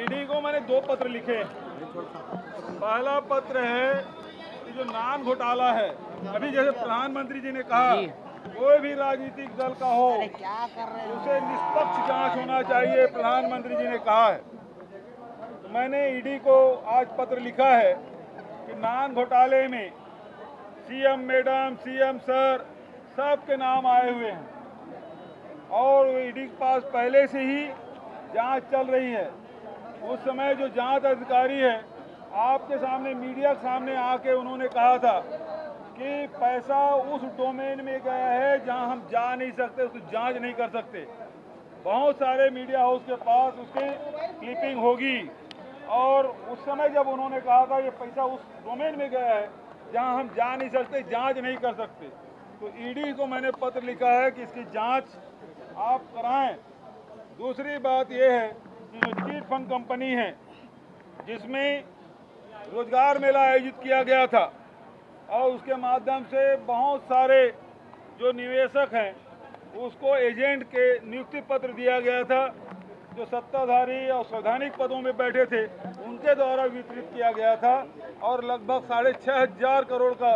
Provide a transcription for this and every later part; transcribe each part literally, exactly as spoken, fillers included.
ED को मैंने दो पत्र लिखे। पहला पत्र है कि जो नान घोटाला है, अभी जैसे प्रधानमंत्री जी ने कहा कोई भी राजनीतिक दल का हो उसे निष्पक्ष जांच होना चाहिए, प्रधानमंत्री जी ने कहा है। तो मैंने ईडी को आज पत्र लिखा है कि नान घोटाले में सीएम मैडम, सीएम सर, सबके नाम आए हुए हैं और ईडी के पास पहले से ही जांच चल रही है। उस समय जो जांच अधिकारी है आपके सामने, मीडिया के सामने आके उन्होंने कहा था कि पैसा उस डोमेन में गया है जहां हम जा नहीं सकते, उसको जांच नहीं कर सकते। बहुत सारे मीडिया हाउस के पास उसकी क्लिपिंग होगी और उस समय जब उन्होंने कहा था कि पैसा उस डोमेन में गया है जहां हम जा नहीं सकते, जांच नहीं कर सकते, तो ईडी को मैंने पत्र लिखा है कि इसकी जांच आप कराएं। दूसरी बात यह है कि जो चीट फंड कंपनी है जिसमें रोजगार मेला आयोजित किया गया था और उसके माध्यम से बहुत सारे जो निवेशक हैं उसको एजेंट के नियुक्ति पत्र दिया गया था, जो सत्ताधारी और संवैधानिक पदों में बैठे थे उनके द्वारा वितरित किया गया था और लगभग साढ़े छः हजार करोड़ का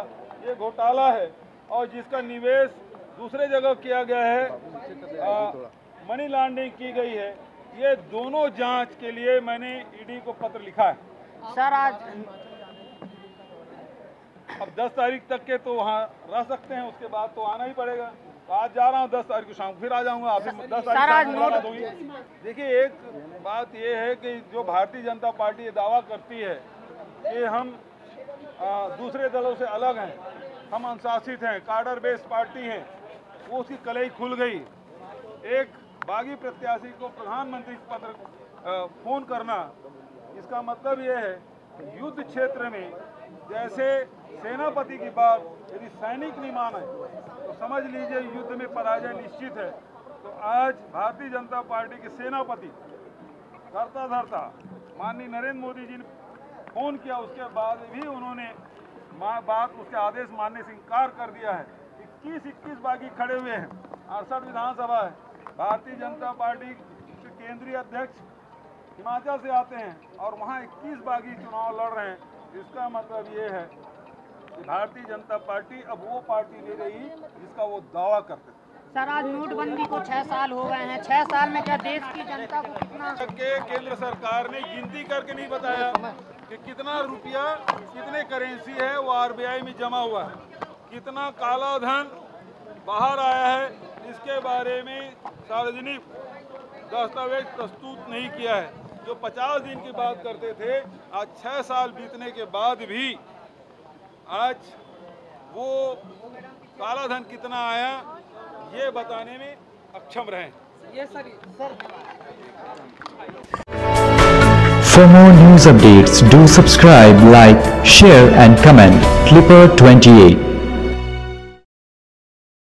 ये घोटाला है और जिसका निवेश दूसरे जगह किया गया है, आ, मनी लॉन्ड्रिंग की गई है। ये दोनों जांच के लिए मैंने ईडी को पत्र लिखा है। सर आज अब दस तारीख तक के तो वहाँ रह सकते हैं, उसके बाद तो आना ही पड़ेगा। आज जा रहा हूँ, दस तारीख को शाम फिर आ जाऊंगा। आप दस तारीख को देखिए, एक बात यह है कि जो भारतीय जनता पार्टी ये दावा करती है कि हम आ, दूसरे दलों से अलग हैं, हम अनुशासित हैं, कार्डर बेस्ड पार्टी हैं, वो उसकी कलई खुल गई। एक बागी प्रत्याशी को प्रधानमंत्री पत्र फोन करना, इसका मतलब ये है युद्ध क्षेत्र में जैसे सेनापति की बात यदि सैनिक नहीं माने तो समझ लीजिए युद्ध में पराजय निश्चित है। तो आज भारतीय जनता पार्टी के सेनापति धरता धरता माननीय नरेंद्र मोदी जी ने फोन किया, उसके बाद भी उन्होंने बात उसके आदेश मानने से इनकार कर दिया है। इक्कीस इक्कीस बागी खड़े हुए हैं, अड़सठ विधानसभा है। भारतीय जनता पार्टी के केंद्रीय अध्यक्ष हिमाचल से आते हैं और वहाँ इक्कीस बागी चुनाव लड़ रहे हैं। इसका मतलब ये है कि भारतीय जनता पार्टी अब वो पार्टी नहीं रही जिसका वो दावा करते थे। सर आज नोटबंदी को छह साल हो गए हैं, छह साल में क्या देश की जनता को कितना के केंद्र सरकार ने गिनती करके नहीं बताया कि कितना रुपया कितने करेंसी है वो आरबीआई में जमा हुआ है, कितना काला धन बाहर आया है, इसके बारे में सार्वजनिक दस्तावेज प्रस्तुत नहीं किया है। जो पचास दिन की बात करते थे, आज छह साल बीतने के बाद भी आज वो काला धन कितना आया ये बताने में अक्षम रहे। ये sir for more news updates do subscribe, like, share and comment clipper twenty eight.